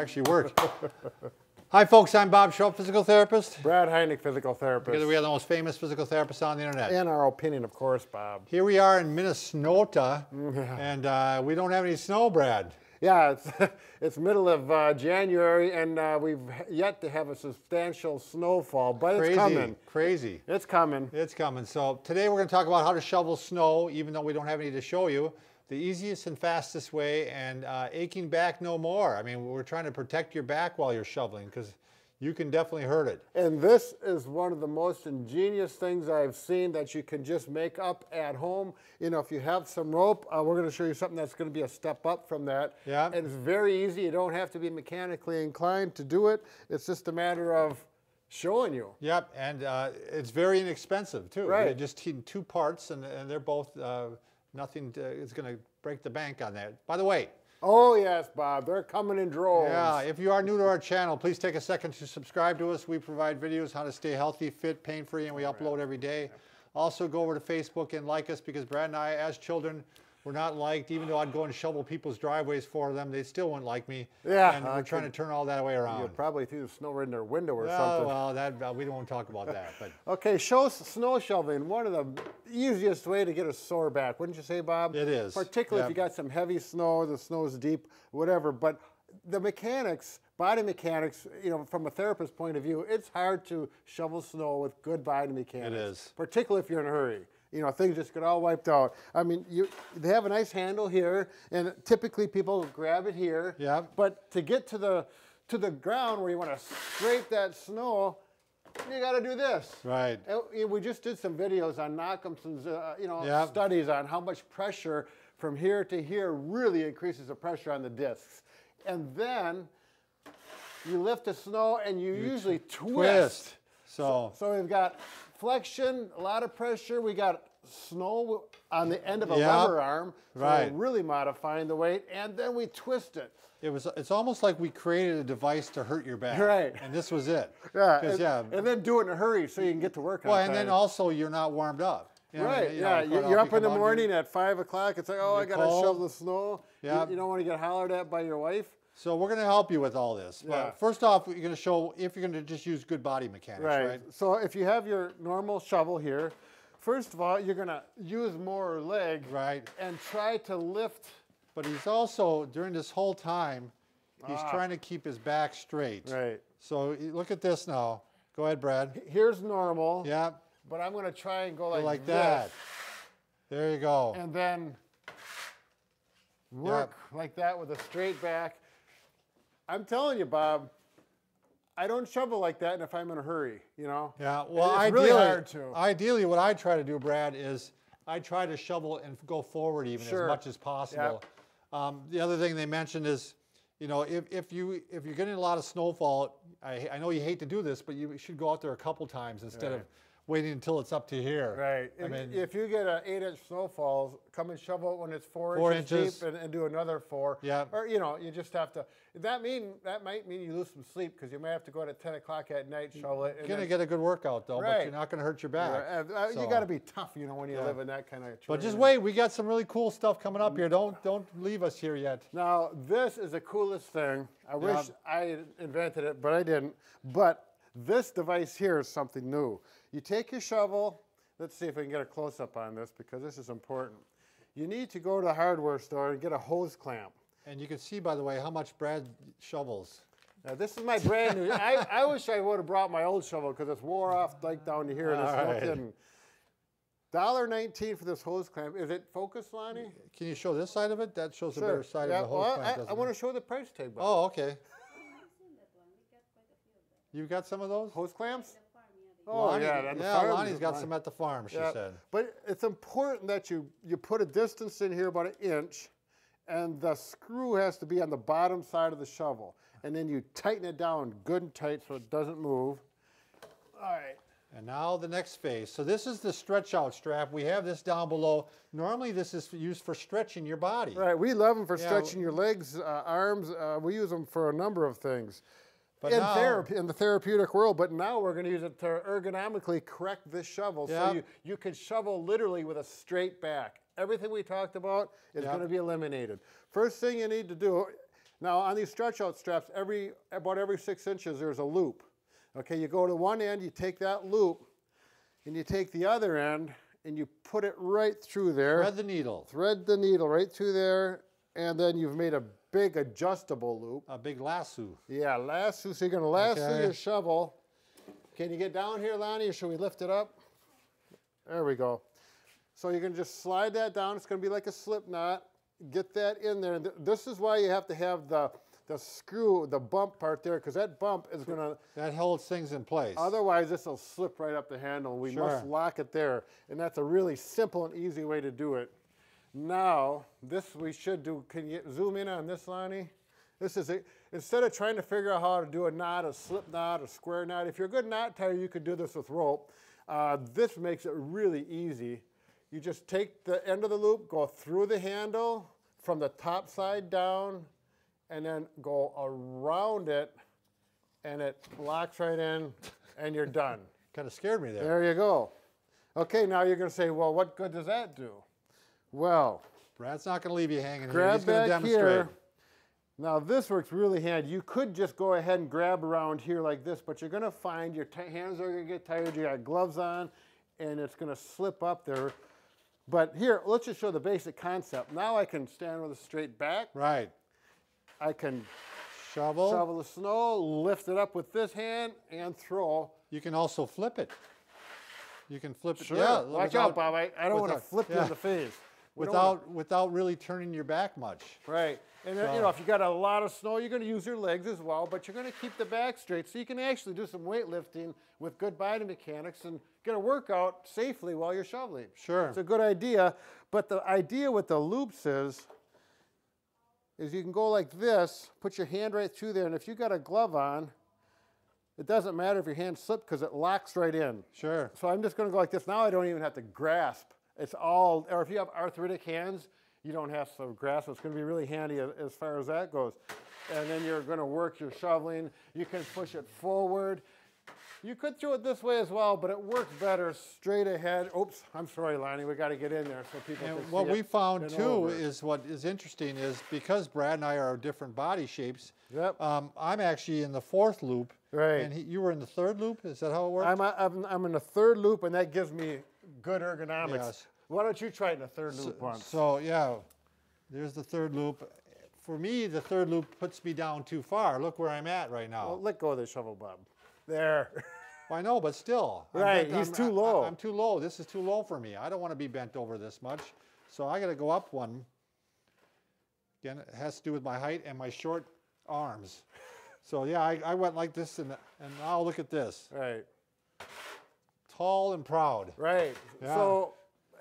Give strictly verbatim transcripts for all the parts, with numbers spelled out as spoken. actually worked. Hi folks, I'm Bob Schrupp, physical therapist. Brad Heineck, physical therapist. Together we are the most famous physical therapists on the internet. In our opinion, of course, Bob. Here we are in Minnesota, and uh, we don't have any snow, Brad. Yeah, it's, it's middle of uh, January, and uh, we've yet to have a substantial snowfall, but crazy, it's coming. Crazy. It's coming. It's coming. So today we're going to talk about how to shovel snow, even though we don't have any to show you. The easiest and fastest way, and uh, aching back no more. I mean, we're trying to protect your back while you're shoveling, because you can definitely hurt it. And this is one of the most ingenious things I've seen that you can just make up at home. You know, if you have some rope, uh, we're gonna show you something that's gonna be a step up from that. Yeah. And it's very easy. You don't have to be mechanically inclined to do it. It's just a matter of showing you. Yep, and uh, it's very inexpensive too. Right. You just need two parts, and, and they're both, uh, nothing to, is gonna break the bank on that. By the way, oh yes, Bob, they're coming in droves. Yeah, if you are new to our channel, please take a second to subscribe to us. We provide videos how to stay healthy, fit, pain-free, and we upload every day. Also, go over to Facebook and like us, because Brad and I, as children, were not liked. Even though I'd go and shovel people's driveways for them, they still wouldn't like me. Yeah. And uh, we're trying to turn all that way around. You probably threw the snow right in their window or well, something. Well, that, uh, we won't talk about that. But. Okay, show, snow shoveling, one of the easiest way to get a sore back, wouldn't you say, Bob? It is. Particularly yep. if you got some heavy snow, the snow's deep, whatever. But the mechanics, body mechanics, you know, from a therapist's point of view, it's hard to shovel snow with good body mechanics. It is. Particularly if you're in a hurry. You know, things just get all wiped out. I mean, you they have a nice handle here, and typically people grab it here. Yeah. But to get to the to the ground where you want to scrape that snow, you got to do this. Right. It, we just did some videos on Nockamson's, uh, you know, yep. studies on how much pressure from here to here really increases the pressure on the discs, and then you lift the snow and you, you usually twist. twist. So, so we've got flexion, a lot of pressure. We got snow on the end of a yep, lever arm, so right. we're really modifying the weight, and then we twist it. It was. It's almost like we created a device to hurt your back, right? And this was it. Yeah. And, yeah. and then do it in a hurry so you can get to work. Well, on and time. Then also you're not warmed up. You know, right. You know, yeah. You're up in the morning at five o'clock. It's like, oh, I gotta shovel the snow. Yeah. You, you don't want to get hollered at by your wife. So we're going to help you with all this. Yeah. But first off, you're going to show if you're going to just use good body mechanics, right. right? So if you have your normal shovel here, first of all, you're going to use more leg right. and try to lift. But he's also, during this whole time, he's ah. trying to keep his back straight. Right. So look at this now. Go ahead, Brad. Here's normal. Yeah. But I'm going to try and go like, go like this. that. There you go. And then work yep. like that with a straight back. I'm telling you, Bob, I don't shovel like that, and if I'm in a hurry, you know? Yeah, well, it's ideally, really hard to. Ideally, what I try to do, Brad, is I try to shovel and go forward even sure. as much as possible. Yep. Um, the other thing they mentioned is, you know, if, if, you, if you're getting a lot of snowfall, I, I know you hate to do this, but you should go out there a couple times instead right. of waiting until it's up to here. Right. I if, mean, if you get an eight inch snowfall, come and shovel it when it's four, four inches, inches deep and, and do another four. Yeah. Or, you know, you just have to. That mean that might mean you lose some sleep because you might have to go out at ten o'clock at night, shovel it. You're going to get a good workout, though, right. but you're not going to hurt your back. Yeah. Uh, so. You got to be tough, you know, when you yeah. live in that kind of terrain. But just wait. We got some really cool stuff coming up here. Don't, don't leave us here yet. Now, this is the coolest thing. I yeah. wish I invented it, but I didn't. But this device here is something new. You take your shovel. Let's see if we can get a close-up on this, because this is important. You need to go to the hardware store and get a hose clamp. And you can see, by the way, how much Brad shovels. Now, this is my brand new. I, I wish I would have brought my old shovel, because it's wore off like down to here. And it's no kidding. one dollar nineteen for this hose clamp. Is it focused, Lonnie? Can you show this side of it? That shows sure. the better side yeah, of the hose well, clamp. I, I want to show the price tag. By oh, okay. You've got some of those? Hose clamps? Oh, Lonnie, yeah, yeah farm, Lonnie's got Lonnie. some at the farm, she yeah. said. But it's important that you, you put a distance in here, about an inch, and the screw has to be on the bottom side of the shovel. And then you tighten it down good and tight so it doesn't move. All right. And now the next phase. So this is the stretch out strap. We have this down below. Normally this is used for stretching your body. Right, we love them for yeah. stretching your legs, uh, arms. Uh, we use them for a number of things. But in, now, therapy, in the therapeutic world, but now we're going to use it to ergonomically correct this shovel. Yep. So you, you can shovel literally with a straight back. Everything we talked about is yep. going to be eliminated. First thing you need to do Now on these stretch out straps, every about every six inches there's a loop. Okay, you go to one end, you take that loop, and you take the other end, and you put it right through there. Thread the needle. Thread the needle right through there, and then you've made a big adjustable loop. A big lasso. Yeah, lasso. So you're going to lasso okay. your shovel. Can you get down here, Lonnie, or should we lift it up? There we go. So you're going to just slide that down. It's going to be like a slip knot. Get that in there. This is why you have to have the the screw, the bump part there, because that bump is going to... That holds things in place. Otherwise, this will slip right up the handle. We sure. must lock it there. And that's a really simple and easy way to do it. Now, this we should do. Can you zoom in on this, Lonnie? This is a, instead of trying to figure out how to do a knot, a slip knot, a square knot, if you're a good knot tire, you could do this with rope. Uh, this makes it really easy. You just take the end of the loop, go through the handle from the top side down, and then go around it, and it locks right in, and you're done. Kind of scared me there. There you go. Okay, now you're gonna say, well, what good does that do? Well, Brad's not gonna leave you hanging here. He's gonna demonstrate. Here. Now this works really handy. You could just go ahead and grab around here like this, but you're gonna find your hands are gonna get tired, you got gloves on, and it's gonna slip up there. But here, let's just show the basic concept. Now I can stand with a straight back. Right. I can shovel. shovel the snow, lift it up with this hand, and throw. You can also flip it. You can flip it. Sure. Yeah, Watch without, out, Bob. I, I don't want to flip yeah. you in the face. We without wanna... without really turning your back much. Right. And so. then, you know, if you got a lot of snow, you're going to use your legs as well, but you're going to keep the back straight. So you can actually do some weightlifting with good body mechanics and get a workout safely while you're shoveling. Sure. It's a good idea. But the idea with the loops is... is you can go like this, put your hand right through there, and if you got a glove on, it doesn't matter if your hand slipped because it locks right in. Sure. So I'm just gonna go like this. Now I don't even have to grasp. It's all, or if you have arthritic hands, you don't have to grasp. It's gonna be really handy as far as that goes. And then you're gonna work your shoveling. You can push it forward. You could do it this way as well, but it works better straight ahead. Oops, I'm sorry, Lonnie, we gotta get in there so people and can what see we it found too over. Is what is interesting is because Brad and I are different body shapes, yep. um, I'm actually in the fourth loop. Right. And he, you were in the third loop? Is that how it works? I'm, I'm, I'm in the third loop and that gives me good ergonomics. Yes. Why don't you try it in the third loop so, once? So yeah, there's the third loop. For me, the third loop puts me down too far. Look where I'm at right now. Well, let go of the shovel, Bob. There. Well, I know, but still. Right, I'm, I'm, he's too I'm, low. I'm, I'm too low. This is too low for me. I don't want to be bent over this much. So I got to go up one. Again, it has to do with my height and my short arms. So yeah, I, I went like this, and, and now look at this. Right. Tall and proud. Right. Yeah. So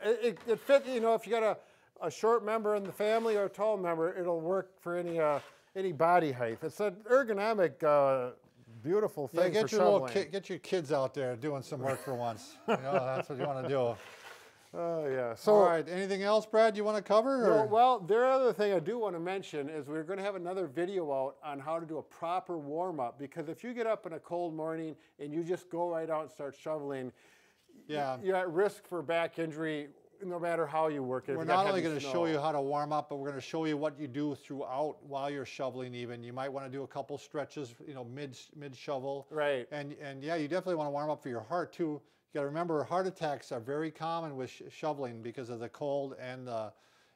it, it, it fits, you know, if you got a, a short member in the family or a tall member, it'll work for any, uh, any body height. It's an ergonomic... Uh, Beautiful thing. Yeah, get for your little ki get your kids out there doing some work for once. You know, that's what you want to do. Oh uh, yeah. So all right. Anything else, Brad? You want to cover? No, well, the other thing I do want to mention is we're going to have another video out on how to do a proper warm up because if you get up in a cold morning and you just go right out and start shoveling, yeah, you're at risk for back injury. No matter how you work it. We're not only going to show you how to warm up, but we're going to show you what you do throughout while you're shoveling even. You might want to do a couple stretches, you know, mid, mid shovel. Right. And, and yeah, you definitely want to warm up for your heart too. You got to remember heart attacks are very common with sh shoveling because of the cold and the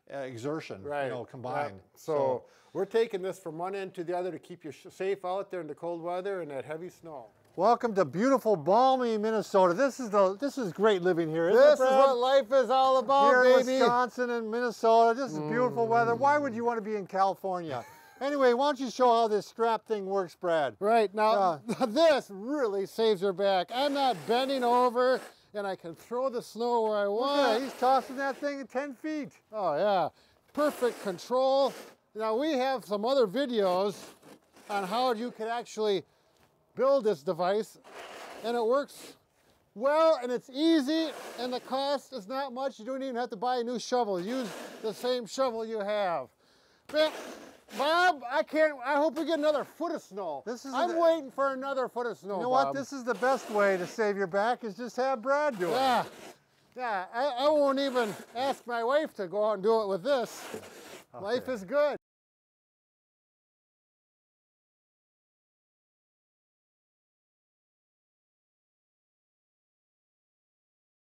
exertion, right. you know, combined. Yep. So, so we're taking this from one end to the other to keep you sh safe out there in the cold weather and that heavy snow. Welcome to beautiful, balmy Minnesota. This is the this is great living here, isn't this it, Brad? Is what life is all about, here baby. Here in Wisconsin and Minnesota, this is mm. beautiful weather. Why would you want to be in California? Anyway, why don't you show how this strap thing works, Brad? Right, now uh, this really saves your back. I'm not bending over, and I can throw the snow where I want. Yeah, he's tossing that thing at ten feet. Oh, yeah. Perfect control. Now, we have some other videos on how you can actually build this device and it works well and it's easy and the cost is not much. You don't even have to buy a new shovel. Use the same shovel you have. But Bob, I can't, I hope we get another foot of snow. This is I'm the, waiting for another foot of snow, You know Bob. What, this is the best way to save your back is just have Brad do it. Yeah, yeah. I, I won't even ask my wife to go out and do it with this. Okay. Life is good.